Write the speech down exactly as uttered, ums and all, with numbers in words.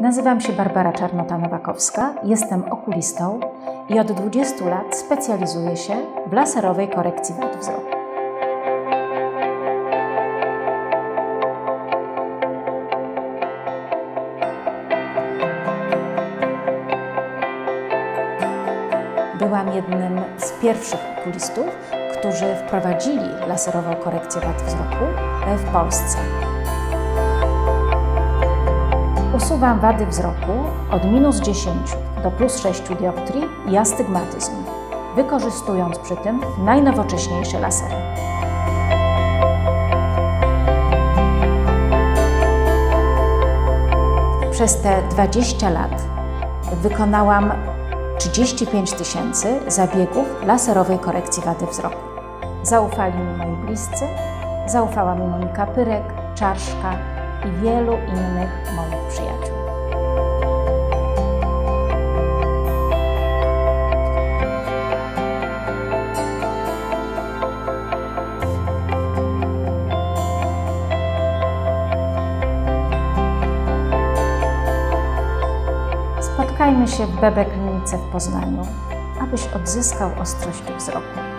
Nazywam się Barbara Czarnota Nowakowska, jestem okulistą i od dwudziestu lat specjalizuję się w laserowej korekcji wad wzroku. Byłam jednym z pierwszych okulistów, którzy wprowadzili laserową korekcję wad wzroku w Polsce. Usuwam wady wzroku od minus dziesięciu do plus sześciu dioptrii i astygmatyzm, wykorzystując przy tym najnowocześniejsze lasery. Przez te dwadzieścia lat wykonałam trzydzieści pięć tysięcy zabiegów laserowej korekcji wady wzroku. Zaufali mi moi bliscy, zaufała mi Monika Pyrek, Czarszka i wielu innych moich przyjaciół. Spotkajmy się w B B Klinice w Poznaniu, abyś odzyskał ostrość wzroku.